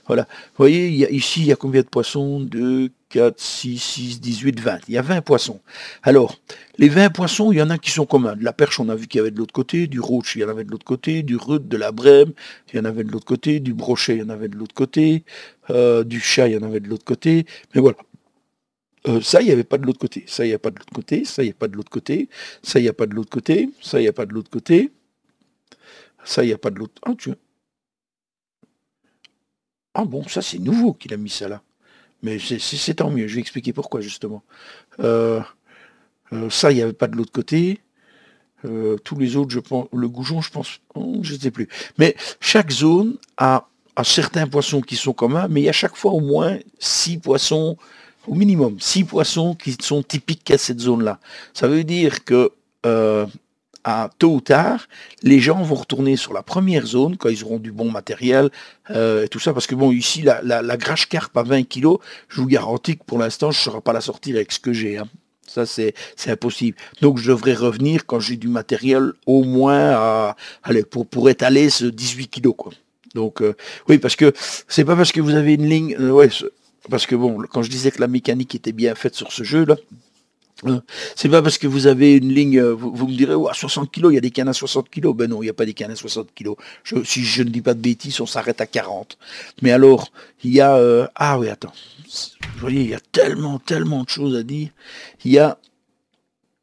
Voilà, vous voyez, ici, il y a combien de poissons? 2, 4, 6, 6, 18, 20. Il y a 20 poissons. Alors, les 20 poissons, il y en a qui sont communs. De la perche, on a vu qu'il y avait de l'autre côté, du roach, il y en avait de l'autre côté, du rude, de la brème, il y en avait de l'autre côté, du brochet, il y en avait de l'autre côté, du chat, il y en avait de l'autre côté, mais voilà. Ça, il n'y avait pas de l'autre côté, ça, il n'y a pas de l'autre côté, ça, il n'y a pas de l'autre côté, ça, il n'y a pas de l'autre côté, ça, il n'y a pas de l'autre côté, ça, il n'y a pas de l'autre... Ah, tu vois. Ah bon, ça c'est nouveau qu'il a mis ça là. Mais c'est tant mieux, je vais expliquer pourquoi justement. Ça, il n'y avait pas de l'autre côté. Tous les autres, je pense, le goujon, je pense, je ne sais plus. Mais chaque zone a certains poissons qui sont communs, mais il y a chaque fois au moins 6 poissons, au minimum, 6 poissons qui sont typiques à cette zone-là. Ça veut dire que tôt ou tard, les gens vont retourner sur la première zone quand ils auront du bon matériel et tout ça, parce que bon, ici, la grache carpe à 20 kg, je vous garantis que pour l'instant, je ne saurais pas la sortir avec ce que j'ai. Hein. Ça, c'est impossible. Donc, je devrais revenir quand j'ai du matériel au moins pour étaler ce 18 kg. Quoi. Donc, oui, parce que c'est pas parce que vous avez une ligne... ouais, parce que bon, quand je disais que la mécanique était bien faite sur ce jeu-là, c'est pas parce que vous avez une ligne, vous me direz, oh, à 60 kg, il y a des cannes à 60 kg. Ben non, il n'y a pas des cannes à 60 kg. Si je ne dis pas de bêtises, on s'arrête à 40. Mais alors, il y a... ah oui, attends. Vous voyez, il y a tellement, tellement de choses à dire. Il y a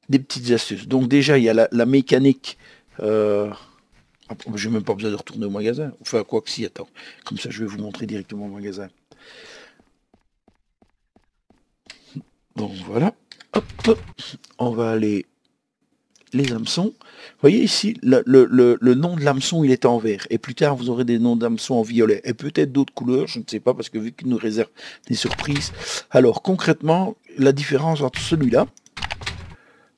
des petites astuces. Donc déjà, il y a la mécanique... j'ai même pas besoin de retourner au magasin. Enfin, quoi que si, attends. Comme ça, je vais vous montrer directement au magasin. Donc voilà. Hop, on va aller les hameçons. Vous voyez ici, le nom de l'hameçon, il est en vert. Et plus tard, vous aurez des noms d'hameçons en violet. Et peut-être d'autres couleurs, je ne sais pas, parce que vu qu'il nous réserve des surprises. Alors, concrètement, la différence entre celui-là,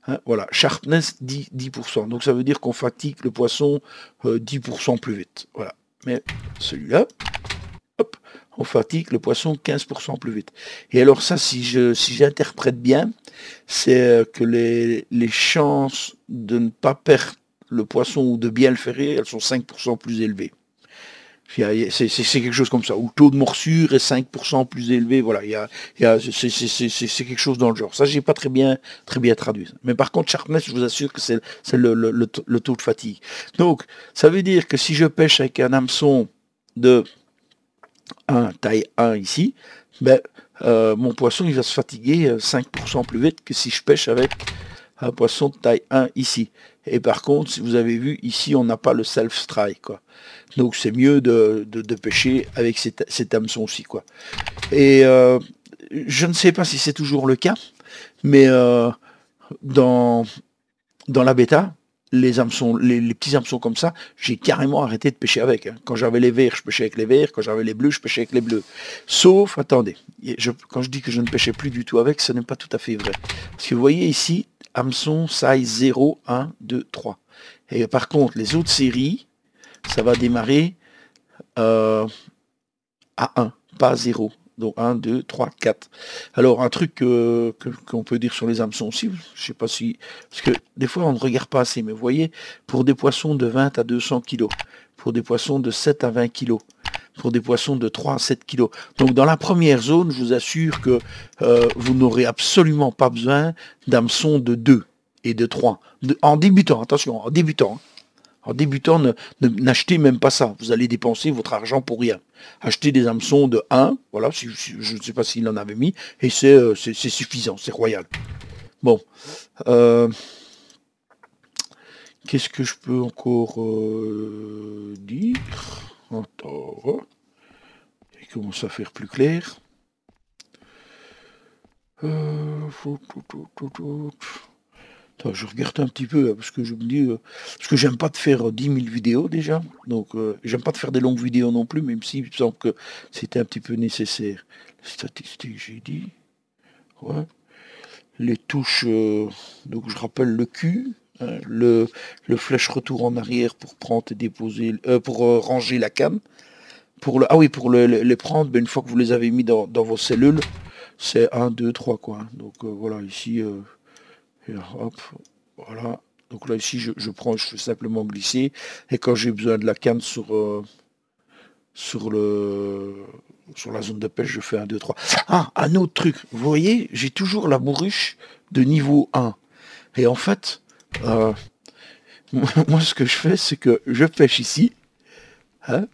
hein, voilà, sharpness 10%. Donc, ça veut dire qu'on fatigue le poisson 10% plus vite. Voilà. Mais celui-là... hop, on fatigue le poisson 15% plus vite. Et alors ça, si j'interprète bien, c'est que les chances de ne pas perdre le poisson ou de bien le ferrer, elles sont 5% plus élevées. C'est quelque chose comme ça, où le taux de morsure est 5% plus élevé, voilà, c'est quelque chose dans le genre. Ça, j'ai pas très bien traduit. Mais par contre, sharpness, je vous assure que c'est le taux de fatigue. Donc, ça veut dire que si je pêche avec un hameçon de... taille 1 ici, ben, mon poisson il va se fatiguer 5% plus vite que si je pêche avec un poisson de taille 1 ici. Et par contre, si vous avez vu, ici on n'a pas le self-strike, quoi. Donc c'est mieux de pêcher avec cet hameçon aussi, quoi. Et je ne sais pas si c'est toujours le cas, mais dans la bêta, les hameçons, les petits hameçons comme ça, j'ai carrément arrêté de pêcher avec. Hein. Quand j'avais les verts, je pêchais avec les verts. Quand j'avais les bleus, je pêchais avec les bleus. Sauf, attendez, quand je dis que je ne pêchais plus du tout avec, ce n'est pas tout à fait vrai. Parce que vous voyez ici, hameçon, size 0, 1, 2, 3. Et par contre, les autres séries, ça va démarrer à 1, pas à 0. Donc 1, 2, 3, 4. Alors un truc qu'on peut dire sur les hameçons aussi, je sais pas si... parce que des fois on ne regarde pas assez, mais vous voyez, pour des poissons de 20 à 200 kg, pour des poissons de 7 à 20 kg, pour des poissons de 3 à 7 kg. Donc dans la première zone, je vous assure que vous n'aurez absolument pas besoin d'hameçons de 2 et de 3. En débutant, attention, en débutant. En débutant, n'achetez même pas ça. Vous allez dépenser votre argent pour rien. Achetez des hameçons de 1, voilà, je ne sais pas s'il en avait mis, et c'est suffisant, c'est royal. Bon. Qu'est-ce que je peux encore dire? Attends. Il commence à faire plus clair. Attends, je regarde un petit peu, parce que je me dis, parce que j'aime pas de faire 10 000 vidéos déjà, donc j'aime pas de faire des longues vidéos non plus, même si il me semble que c'était un petit peu nécessaire. Les statistiques, j'ai dit, ouais. Les touches, donc je rappelle le Q, hein, le flèche retour en arrière pour prendre et déposer, pour ranger la canne, pour le, ah oui, pour les prendre, ben, une fois que vous les avez mis dans vos cellules, c'est 1, 2, 3, quoi, hein. Donc voilà, ici... et hop, voilà. Donc là ici je fais simplement glisser. Et quand j'ai besoin de la canne sur la zone de pêche, je fais 1, 2, 3. Ah, un autre truc. Vous voyez, j'ai toujours la bourruche de niveau 1. Et en fait, moi ce que je fais, c'est que je pêche ici. Hein,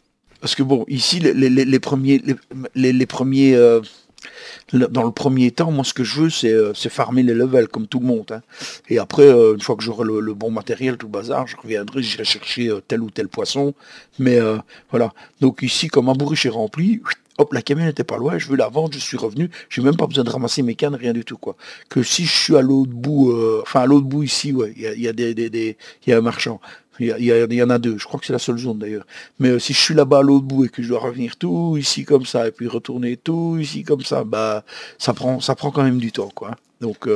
parce que bon, ici, les premiers. Dans le premier temps, moi ce que je veux c'est farmer les levels comme tout le monde, hein. Et après une fois que j'aurai le bon matériel, tout le bazar, je reviendrai, j'irai chercher tel ou tel poisson, mais voilà. Donc ici, comme ma bourriche est remplie, hop, la camionnette n'était pas loin, je veux la vendre, je suis revenu, je n'ai même pas besoin de ramasser mes cannes, rien du tout, quoi. Que si je suis à l'autre bout, enfin à l'autre bout ici, ouais, il y a un marchand, il y en a deux, je crois que c'est la seule zone d'ailleurs. Mais si je suis là-bas à l'autre bout et que je dois revenir tout ici comme ça, et puis retourner tout ici comme ça, bah ça prend quand même du temps, quoi. Donc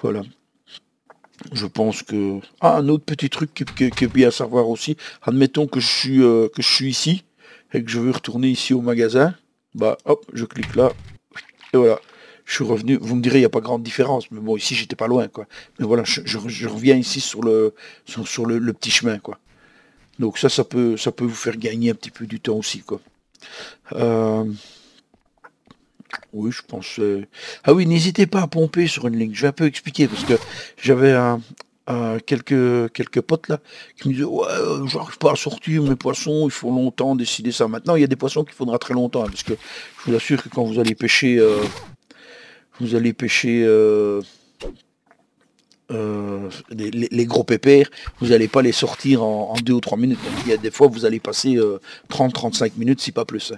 voilà. Je pense que... Ah, un autre petit truc qui est bien à savoir aussi. Admettons que je suis ici et que je veux retourner ici au magasin. Bah hop, je clique là. Et voilà. Je suis revenu. Vous me direz, il n'y a pas grande différence. Mais bon, ici, j'étais pas loin, quoi. Mais voilà, je reviens ici sur le petit chemin, quoi. Donc ça peut vous faire gagner un petit peu du temps aussi, quoi. Oui, je pense... Ah oui, n'hésitez pas à pomper sur une ligne. Je vais un peu expliquer, parce que j'avais quelques potes là qui me disaient « Ouais, j'arrive pas à sortir mes poissons, il faut longtemps décider ça. » Maintenant, il y a des poissons qu'il faudra très longtemps, hein, parce que je vous assure que quand vous allez pêcher... les gros pépères, vous n'allez pas les sortir en 2 ou 3 minutes. Donc, il y a des fois, vous allez passer 30-35 minutes, si pas plus.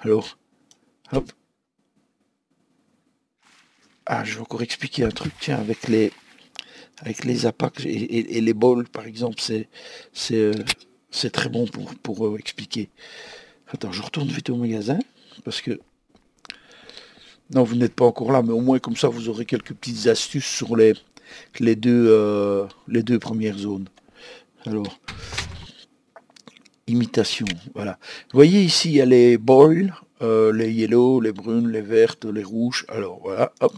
Alors, hop. Ah, je vais encore expliquer un truc, tiens, avec les APAC et les balls, par exemple, c'est très bon pour expliquer. Attends, je retourne vite au magasin, parce que... Non, vous n'êtes pas encore là, mais au moins, comme ça, vous aurez quelques petites astuces sur les deux premières zones. Alors, imitation, voilà. Vous voyez ici, il y a les balls. Les yellow, les brunes, les vertes, les rouges, alors voilà, hop,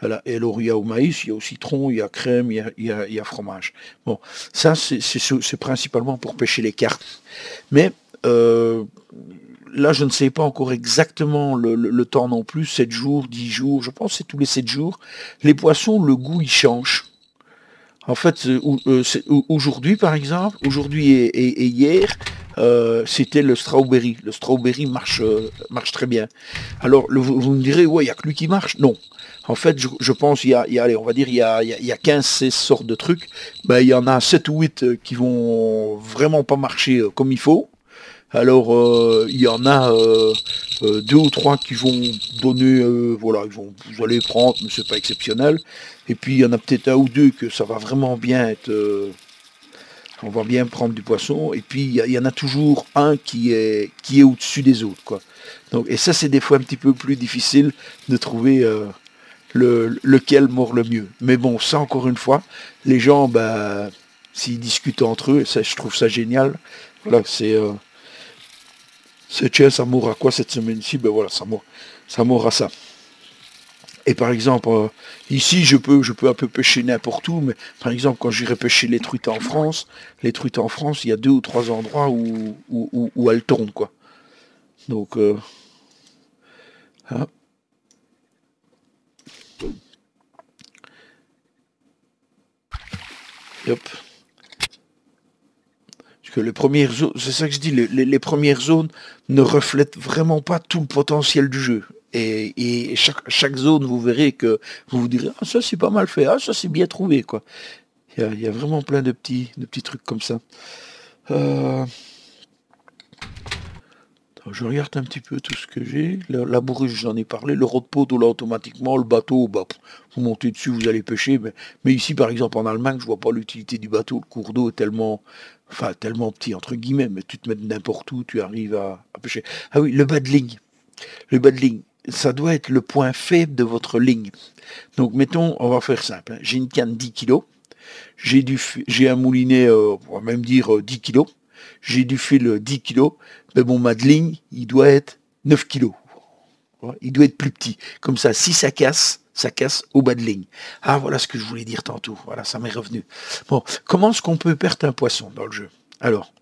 voilà, et alors il y a au maïs, il y a au citron, il y a crème, il y a fromage. Bon, ça c'est principalement pour pêcher les carpes, mais là je ne sais pas encore exactement le temps non plus, 7 jours, 10 jours, je pense c'est tous les 7 jours, les poissons, le goût il change. En fait, aujourd'hui par exemple, aujourd'hui et hier, c'était le strawberry. Le strawberry marche très bien. Alors, vous me direz, ouais, il n'y a que lui qui marche. Non. En fait, je pense, il y a 15-16 sortes de trucs. Ben, il y en a 7 ou 8 qui vont vraiment pas marcher comme il faut. Alors, il y en a 2 ou 3 qui vont donner, voilà, vous allez prendre, mais c'est pas exceptionnel. Et puis, il y en a peut-être 1 ou 2 que ça va vraiment bien être... on va bien prendre du poisson, et puis il y en a toujours un qui est au-dessus des autres, quoi. Donc, et ça, c'est des fois un petit peu plus difficile de trouver lequel mord le mieux. Mais bon, ça, encore une fois, les gens, bah, s'ils discutent entre eux, et ça, je trouve ça génial. Voilà, c'est tiens, ça mord à quoi cette semaine-ci? Ben voilà, ça mord à ça. Et par exemple, ici, je peux un peu pêcher n'importe où, mais par exemple, quand j'irai pêcher les truites en France, il y a 2 ou 3 endroits où elles tournent, quoi. Donc, hein. Hop. Que les premières zones, c'est ça que je dis, les premières zones ne reflètent vraiment pas tout le potentiel du jeu. Et chaque zone, vous verrez que vous vous direz, ah, ça c'est pas mal fait, ah, ça c'est bien trouvé, quoi. Il y a vraiment plein de petits trucs comme ça. Je regarde un petit peu tout ce que j'ai. La bourruche, j'en ai parlé. Le rod-pot, là, automatiquement. Le bateau, bah, vous montez dessus, vous allez pêcher. Mais ici, par exemple, en Allemagne, je vois pas l'utilité du bateau. Le cours d'eau est tellement... Enfin, tellement petit, entre guillemets. Mais tu te mets n'importe où, tu arrives à pêcher. Ah oui, le bas de ligne. Le bas de ligne. Ça doit être le point faible de votre ligne. Donc, mettons, on va faire simple. Hein. J'ai une canne 10 kg. J'ai un moulinet, on va même dire 10 kg. J'ai du fil 10 kg, mais bon, ma ligne, il doit être 9 kg. Il doit être plus petit. Comme ça, si ça casse au bas de ligne. Ah, voilà ce que je voulais dire tantôt. Voilà, ça m'est revenu. Bon, comment est-ce qu'on peut perdre un poisson dans le jeu? Alors,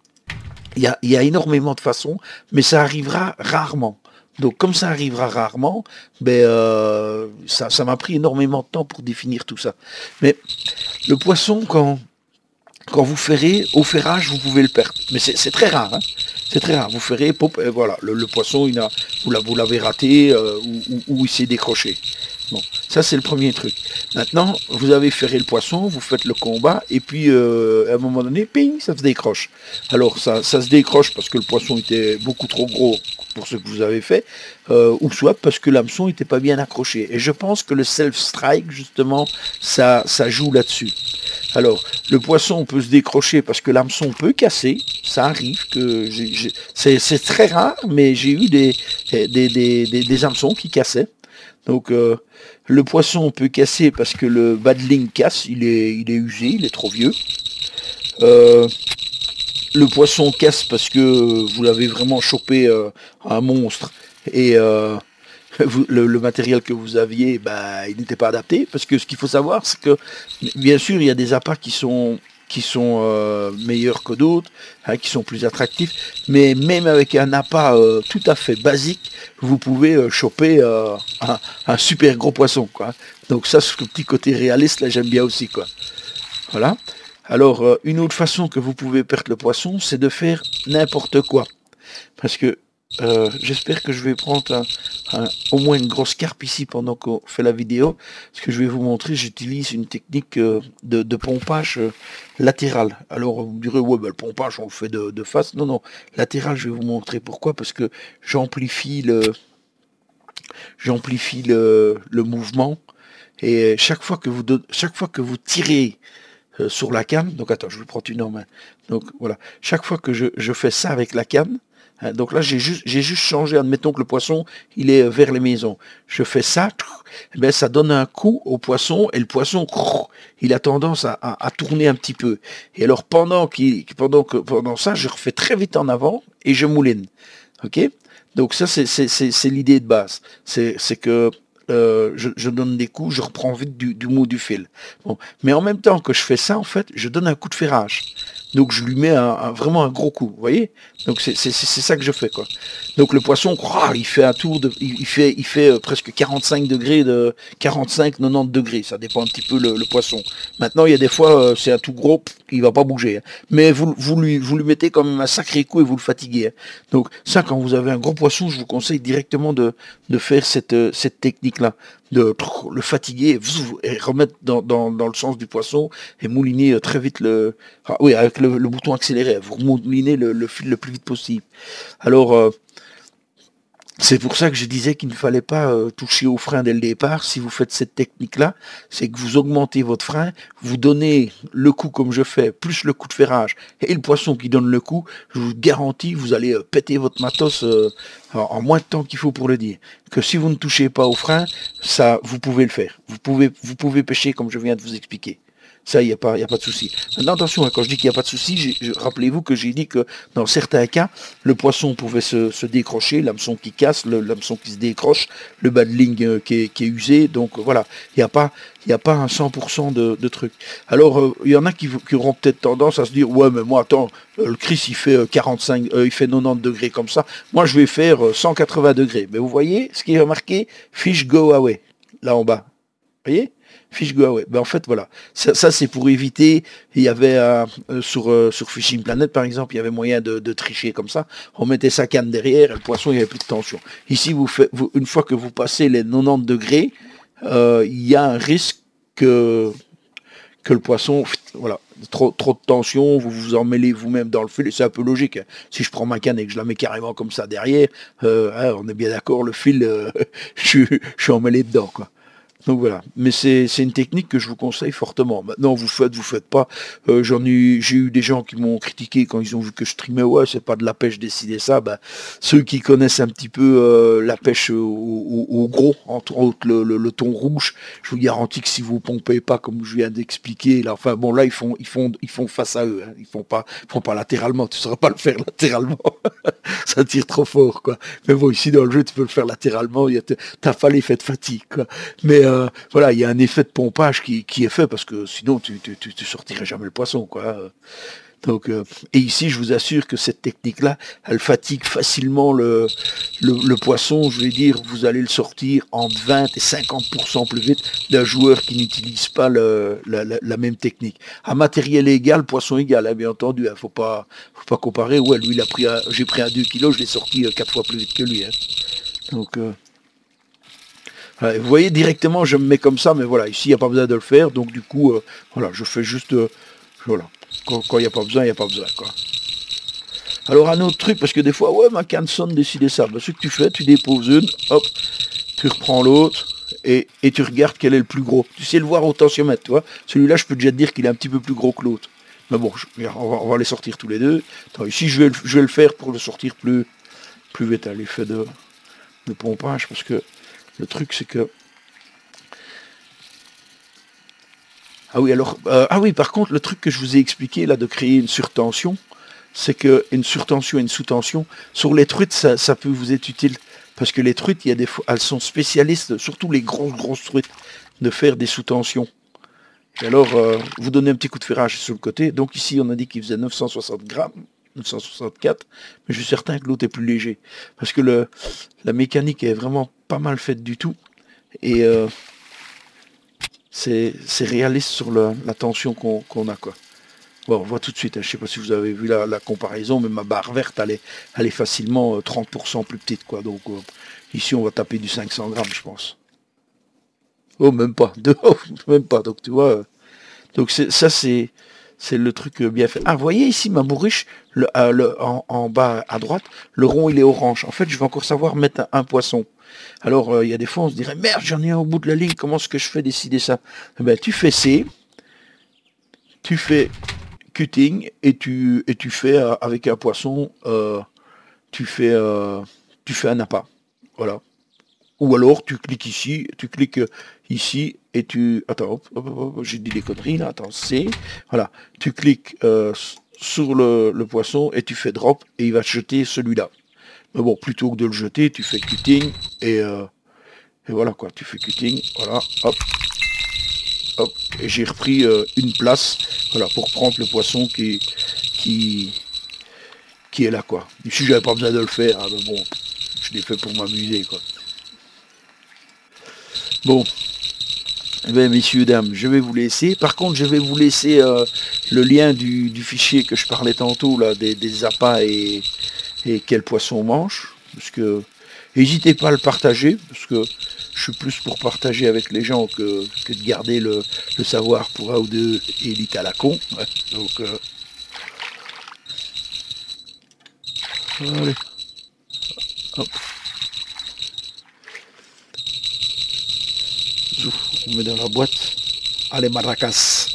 il y a énormément de façons, mais ça arrivera rarement. Donc, comme ça arrivera rarement, ben, ça m'a pris énormément de temps pour définir tout ça. Mais le poisson, quand vous ferrez, au ferrage, vous pouvez le perdre. Mais c'est très rare, hein. C'est très rare. Vous ferrez, pop, et voilà, le poisson, vous l'avez raté ou il s'est décroché. Bon. Ça, c'est le premier truc. Maintenant, vous avez ferré le poisson, vous faites le combat, et puis à un moment donné, ping, ça se décroche. Alors, ça se décroche parce que le poisson était beaucoup trop gros pour ce que vous avez fait, ou soit parce que l'hameçon n'était pas bien accroché. Et je pense que le self-strike, justement, ça joue là-dessus. Alors, le poisson peut se décrocher parce que l'hameçon peut casser. Ça arrive que... C'est très rare, mais j'ai eu des hameçons qui cassaient. Donc, le poisson peut casser parce que le badling casse. Il est usé, il est trop vieux. Le poisson casse parce que vous l'avez vraiment chopé un monstre et le matériel que vous aviez, bah, il n'était pas adapté. Parce que ce qu'il faut savoir, c'est que bien sûr il y a des appâts qui sont meilleurs que d'autres, hein, qui sont plus attractifs, mais même avec un appât tout à fait basique, vous pouvez choper un super gros poisson, quoi. Donc ça, ce petit côté réaliste, là, j'aime bien aussi, quoi. Voilà. Alors, une autre façon que vous pouvez perdre le poisson, c'est de faire n'importe quoi. Parce que j'espère que je vais prendre au moins une grosse carpe ici pendant qu'on fait la vidéo. Ce que je vais vous montrer, j'utilise une technique de pompage latéral. Alors, vous me direz, ouais, ben, le pompage, on le fait de face. Non, non, latéral, je vais vous montrer pourquoi. Parce que j'amplifie le mouvement. Et chaque fois que vous tirez sur la canne, donc attends, je vais prendre une en main. Donc voilà, chaque fois que je fais ça avec la canne, hein, donc là j'ai juste changé, admettons que le poisson il est vers les maisons, je fais ça, ben ça donne un coup au poisson et le poisson il a tendance à tourner un petit peu. Et alors pendant ça, je refais très vite en avant et je mouline. Ok, donc ça c'est l'idée de base, c'est que je donne des coups, je reprends vite du mot du fil. Bon. Mais en même temps que je fais ça, en fait, je donne un coup de ferrage. Donc je lui mets vraiment un gros coup, vous voyez. Donc c'est ça que je fais, quoi. Donc le poisson, il fait un tour, il fait presque 45 degrés, de 45-90 degrés, ça dépend un petit peu le poisson. Maintenant il y a des fois, c'est un tout gros, il va pas bouger. Hein. Mais vous lui mettez quand même un sacré coup et vous le fatiguez. Hein. Donc ça, quand vous avez un gros poisson, je vous conseille directement de faire cette technique-là, de le fatiguer et remettre dans le sens du poisson et mouliner très vite le... Ah, oui, avec le bouton accéléré, vous moulinez le fil le plus vite possible. Alors, c'est pour ça que je disais qu'il ne fallait pas toucher au frein dès le départ. Si vous faites cette technique-là, c'est que vous augmentez votre frein, vous donnez le coup comme je fais, plus le coup de ferrage, et le poisson qui donne le coup, je vous garantis, vous allez péter votre matos en moins de temps qu'il faut pour le dire. Que si vous ne touchez pas au frein, ça, vous pouvez le faire. Vous pouvez pêcher comme je viens de vous expliquer. Ça, il n'y a pas de souci. Maintenant, attention, hein, quand je dis qu'il n'y a pas de souci, rappelez-vous que j'ai dit que dans certains cas, le poisson pouvait se décrocher, l'hameçon qui casse, l'hameçon qui se décroche, le badling qui est usé. Donc voilà, il n'y a pas un 100% de trucs. Alors, il y en a qui auront peut-être tendance à se dire, ouais, mais moi, attends, le Chris, il fait 90 degrés comme ça. Moi, je vais faire 180 degrés. Mais vous voyez ce qui est marqué, Fish Go Away, là en bas. Vous voyez ? Fish Go Away. Ben en fait voilà, ça c'est pour éviter. Il y avait sur Fishing Planet par exemple, il y avait moyen de tricher comme ça. On mettait sa canne derrière et le poisson il n'y avait plus de tension. Ici une fois que vous passez les 90 degrés, il y a un risque que le poisson, voilà, trop de tension, vous emmêlez vous-même dans le fil, c'est un peu logique, hein. Si je prends ma canne et que je la mets carrément comme ça derrière, hein, on est bien d'accord, le fil, je suis emmêlé dedans, quoi. Donc voilà, mais c'est une technique que je vous conseille fortement. Maintenant, vous faites pas. J'ai eu des gens qui m'ont critiqué quand ils ont vu que je streamais. Ouais, c'est pas de la pêche, décidez ça. Ben, ceux qui connaissent un petit peu la pêche au gros, entre autres le thon rouge, je vous garantis que si vous pompez pas comme je viens d'expliquer, là, enfin bon, là ils font face à eux. Hein. Ils font pas latéralement. Tu ne sauras pas le faire latéralement. Ça tire trop fort, quoi. Mais bon, ici dans le jeu, tu peux le faire latéralement. T'as pas l'effet de fatigue, quoi. Mais voilà, il y a un effet de pompage qui est fait parce que sinon tu sortirais jamais le poisson, quoi. Donc et ici je vous assure que cette technique là elle fatigue facilement le poisson. Je vais dire, vous allez le sortir entre 20 et 50% plus vite d'un joueur qui n'utilise pas la même technique. À matériel égal, poisson égal, hein, bien entendu, hein, faut pas comparer. Ouais, lui il a pris j'ai pris un 2 kg, je l'ai sorti 4 fois plus vite que lui, hein. Donc Vous voyez, directement, je me mets comme ça, mais voilà, ici, il n'y a pas besoin de le faire. Donc, du coup, voilà, je fais juste... voilà, quand il n'y a pas besoin, il n'y a pas besoin, quoi. Alors, un autre truc, parce que des fois, ouais, ma canne sonne, décidez ça. Ben, ce que tu fais, tu déposes une, hop, tu reprends l'autre, et tu regardes quel est le plus gros. Tu sais le voir au tensiomètre, tu vois. Celui-là, je peux déjà te dire qu'il est un petit peu plus gros que l'autre. Mais bon, on va les sortir tous les deux. Attends, ici, je vais le faire pour le sortir plus vite à l'effet de pompage, parce que le truc, c'est que... Ah oui, alors... ah oui, par contre, le truc que je vous ai expliqué, là, de créer une surtension, c'est que une surtension et une sous-tension, sur les truites, ça peut vous être utile. Parce que les truites, il y a des fois, elles sont spécialistes, surtout les grosses truites, de faire des sous-tensions. Et alors, vous donnez un petit coup de ferrage sur le côté. Donc ici, on a dit qu'il faisait 960 grammes, 964, mais je suis certain que l'autre est plus léger. Parce que la mécanique est vraiment pas mal faite du tout. Et c'est réaliste sur la tension qu'on a, quoi. Bon, on voit tout de suite, hein, je ne sais pas si vous avez vu la comparaison, mais ma barre verte, elle est facilement 30% plus petite, quoi. Donc ici, on va taper du 500 grammes, je pense. Oh, même pas. Même pas. Donc, tu vois. Donc, ça, c'est le truc bien fait. Ah, vous voyez ici, ma bourriche, en bas à droite, le rond, il est orange. En fait, je vais encore savoir mettre un poisson. Alors, il y a des fois, on se dirait, merde, j'en ai un au bout de la ligne. Comment est-ce que je fais décider ça? Eh ben, tu fais C. Tu fais cutting. Et tu fais, avec un poisson, tu fais un appât. Voilà. Ou alors, tu cliques ici, et tu... Attends, hop, j'ai dit des conneries, là, attends, c'est... Voilà, tu cliques sur le poisson, et tu fais drop, et il va jeter celui-là. Mais bon, plutôt que de le jeter, tu fais cutting, et voilà, quoi, tu fais cutting, voilà, hop, et j'ai repris une place, voilà, pour prendre le poisson qui est là, quoi. Ici, j'avais pas besoin de le faire, hein, mais bon, je l'ai fait pour m'amuser, quoi. Bon, eh bien, messieurs, dames, je vais vous laisser. Par contre, je vais vous laisser le lien du fichier que je parlais tantôt, là, des appâts et quel poisson on mange. Parce que n'hésitez pas à le partager, parce que je suis plus pour partager avec les gens que de garder le savoir pour un ou deux élites à la con. Ouais, donc, allez. Hop. On met dans la boîte. Allez, maracas.